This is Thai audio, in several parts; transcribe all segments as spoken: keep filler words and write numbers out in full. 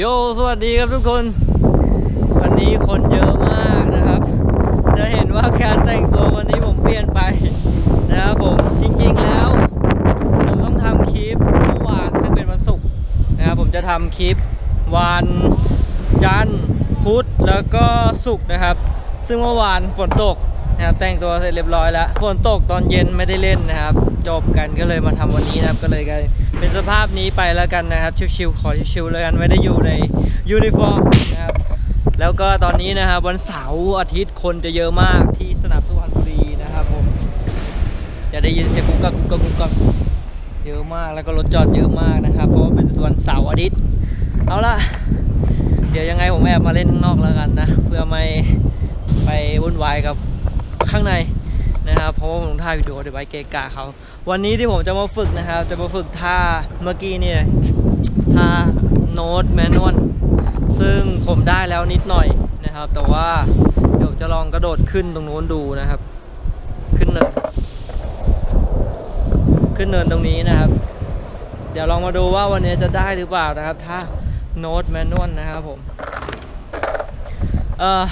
โยสวัสดีครับทุกคนวันนี้คนเยอะมากนะครับจะเห็นว่าการแต่งตัววันนี้ผมเปลี่ยนไปนะครับผมจริงๆแล้วผมต้องทำคลิปเมื่อวานซึ่งเป็นวันศุกร์นะครับผมจะทำคลิปวันจันทร์พุธแล้วก็ศุกร์นะครับซึ่งเมื่อวานฝนตกนะครับแต่งตัวเสร็จเรียบร้อยแล้วฝนตกตอนเย็นไม่ได้เล่นนะครับจบกันก็เลยมาทำวันนี้นะครับก็เลยกันเป็นสภาพนี้ไปแล้วกันนะครับชิวๆขอชิวๆเลยกันไม่ได้อยู่ในยูนิฟอร์มนะครับแล้วก็ตอนนี้นะครับวันเสาร์อาทิตย์คนจะเยอะมากที่สนามสุพรรณบุรีนะครับผมจะได้ยินเสียงกุ๊กกักกุ๊กกักกุ๊กกักเยอะมากแล้วก็รถจอดเยอะมากนะครับเพราะว่าเป็นวันเสาร์อาทิตย์เอาละเดี๋ยวยังไงผมแอบมาเล่นข้างนอกแล้วกันนะเพื่อไม่ไปวุ่นวายกับข้างในนะครับเพราะว่าผมถ่ายวิดีโอเดี๋ยวไว้เกะกะเขาวันนี้ที่ผมจะมาฝึกนะครับจะมาฝึกท่าเมื่อกี้นี่ท่าโน้ตแมนนวลซึ่งผมได้แล้วนิดหน่อยนะครับแต่ว่าเดี๋ยวจะลองกระโดดขึ้นตรงโน้นดูนะครับขึ้นเนินขึ้นเนินตรงนี้นะครับเดี๋ยวลองมาดูว่าวันนี้จะได้หรือเปล่านะครับท่าโน้ตแมนนวลนะครับผมเอ่อ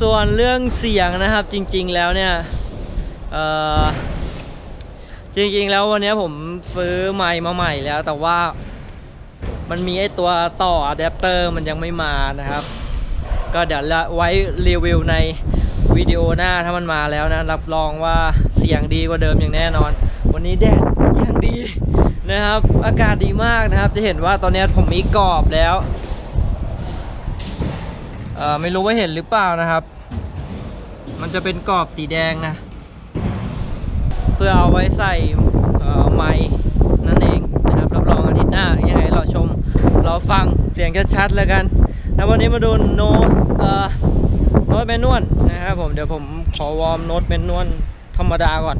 ส่วนเรื่องเสียงนะครับจริงๆแล้วเนี่ยจริงๆแล้ววันนี้ผมซื้อไมค์มาใหม่แล้วแต่ว่ามันมีไอตัวต่ออะแดปเตอร์มันยังไม่มานะครับก็เดี๋ยวไว้รีวิวในวิดีโอหน้าถ้ามันมาแล้วนะรับรองว่าเสียงดีกว่าเดิมอย่างแน่นอนวันนี้แดดยังดีนะครับอากาศดีมากนะครับจะเห็นว่าตอนนี้ผมมีกรอบแล้วไม่รู้ว่าเห็นหรือเปล่านะครับมันจะเป็นกรอบสีแดงนะเพื่อเอาไว้ใส่ไมค์นั่นเองนะครับรับรองอาทิตย์หน้ายังไงเราชมเราฟังเสียงชัดๆแล้วกันแล้ววันนี้มาดูโน้ตโน้ตแมนนวลนะครับผมเดี๋ยวผมขอวอร์มโน้ตแมนนวลธรรมดาก่อน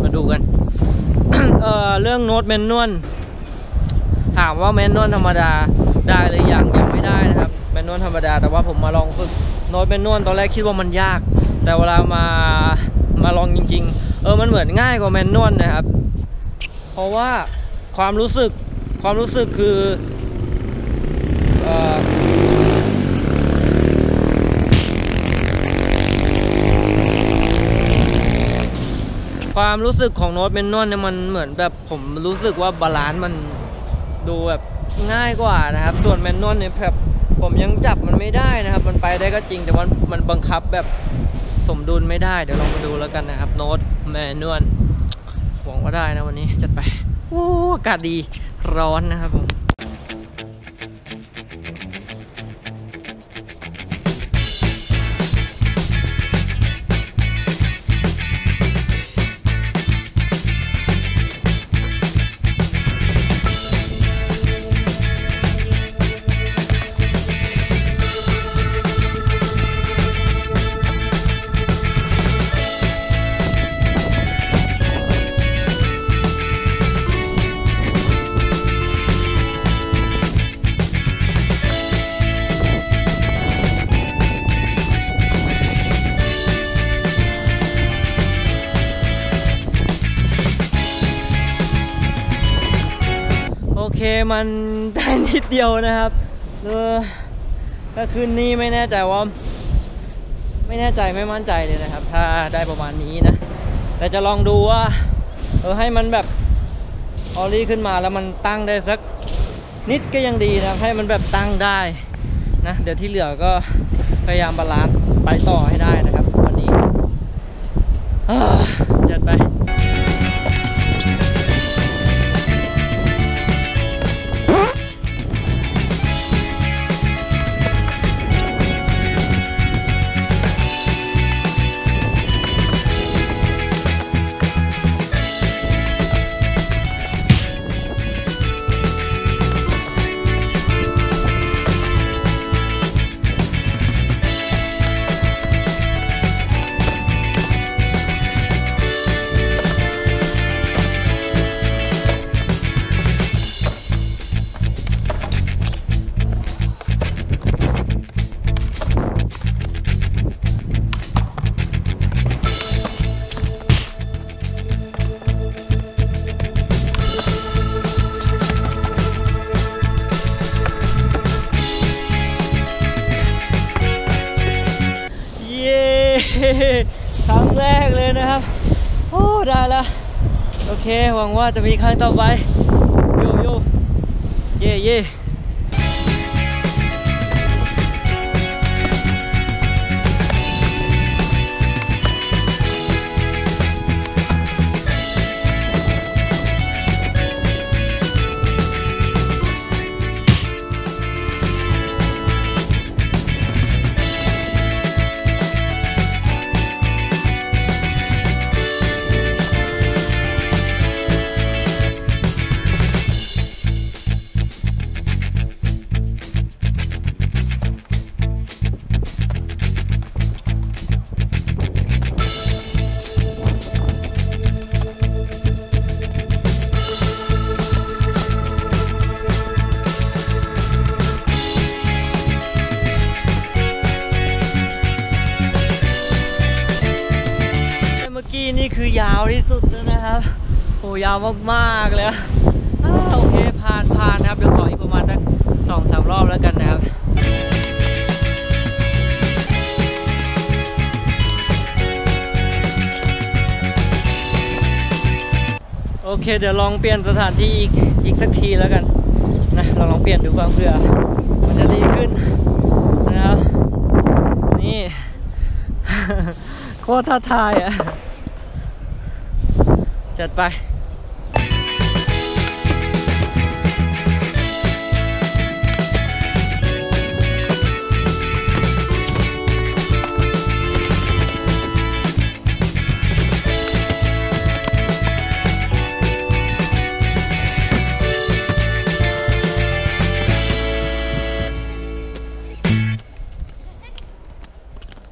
มาดูกัน เ, เรื่องโน้ตแมนนวลถามว่าแมนนวลธรรมดาได้หรือยังยังไม่ได้นะครับแมนนวลธรรมดาแต่ว่าผมมาลองฝึกโน้ตแมนนวลตอนแรกคิดว่ามันยากแต่เวลามามาลองจริงๆเออมันเหมือนง่ายกว่าแมนนวลนะครับเพราะว่าความรู้สึกความรู้สึกคือเอ่อความรู้สึกของโน้ตแมนนวลเนี่ยมันเหมือนแบบผมรู้สึกว่าบาลานซ์มันดูแบบง่ายกว่านะครับส่วนแมนนวลเนี่ยแบบผมยังจับมันไม่ได้นะครับมันไปได้ก็จริงแต่ว่ามันบังคับแบบสมดุลไม่ได้เดี๋ยวลองมาดูแล้วกันนะครับโน้ตแมนนวลหวังว่าได้นะวันนี้จัดไปอากาศดีร้อนนะครับผมโอเคมันได้นิดเดียวนะครับเออก็คืนนี้ไม่แน่ใจว่าไม่แน่ใจไม่มั่นใจเลยนะครับถ้าได้ประมาณนี้นะแต่จะลองดูว่าเออให้มันแบบออลี่ขึ้นมาแล้วมันตั้งได้สักนิดก็ยังดีนะให้มันแบบตั้งได้นะเดี๋ยวที่เหลือก็พยายามบาลานซ์ไปต่อให้ได้นะครับวันนี้จัดไป ครั้งแรกเลยนะครับโอ้ได้แล้วโอเคหวังว่าจะมีครั้งต่อไปโยโย่เย่เย่นี่คือยาวที่สุดแล้วนะครับโอ้ยาวมากๆเลยโอเคผ่านผ่านนะครับเดี๋ยวขออีกประมาณสักสองสามรอบแล้วกันนะครับโอเคเดี๋ยวลองเปลี่ยนสถานที่อีกอีกสักทีแล้วกันนะเราลองเปลี่ยนดูบ้างเพื่อมันจะดีขึ้นนะครับนี่ โคตรท้าทายอ่ะจัดไป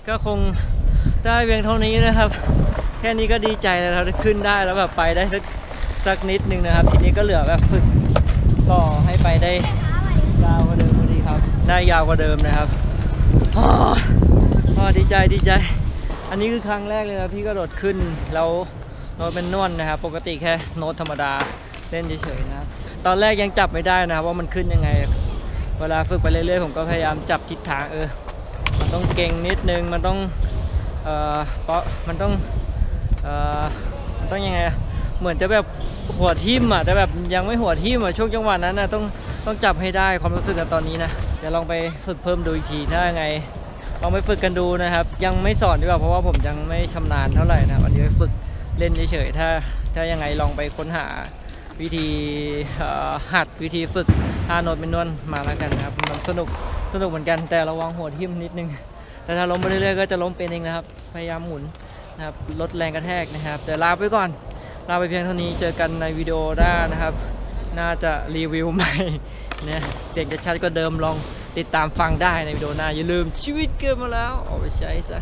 ก็คงได้เพียงเท่านี้นะครับแค่นี้ก็ดีใจแล้วเราขึ้นได้แล้วแบบไปได้สักสักนิดนึงนะครับทีนี้ก็เหลือแบบฝึกต่อให้ไปได้ยาวกว่าเดิมพอดีครับได้ยาวกว่าเดิมนะครับอ๋ออ๋อดีใจดีใจอันนี้คือครั้งแรกเลยนะพี่ก็โดดขึ้นแล้วโดดเป็นนวล น, นะครับปกติแค่โน้ตธรรมดาเล่นเฉยๆนะครับตอนแรกยังจับไม่ได้นะครับว่ามันขึ้นยังไงเวลาฝึกไปเรื่อยๆผมก็พยายามจับทิศทางเออมันต้องเก่งนิดนึงมันต้องเออเพราะมันต้องมันต้องยังไงเหมือนจะแบบหัวทิ่มอ่ะแต่แบบยังไม่หัวทิ่มอ่ะช่วงจังหวะนั้นนะต้องต้องจับให้ได้ความรู้สึกตอนนี้นะเดี๋ยวลองไปฝึกเพิ่มดูอีกทีถ้ายังไงลองไปฝึกกันดูนะครับยังไม่สอนดีกว่าเพราะว่าผมยังไม่ชำนาญเท่าไหร่นะวันนี้ฝึกเล่นเฉยๆถ้าถ้ายังไงลองไปค้นหาวิธีหัดวิธีฝึกท่าโน้ตเป็นนวลมาแล้วกันนะครับมันสนุกสนุกเหมือนกันแต่ระวังหัวทิ่มนิดนึงแต่ถ้าล้มไปเรื่อยๆก็จะล้มเป็นเองนะครับพยายามหมุนนะครับลดแรงกระแทกนะครับแต่ลาไปก่อนลาไปเพียงเท่านี้เจอกันในวิดีโอหน้านะครับน่าจะรีวิวใหม่เนี่ยเด็กจะชัดกว่าเดิมลองติดตามฟังได้ในวิดีโอหน้าอย่าลืมชีวิตเกิดมาแล้วเอาไปใช้ซะ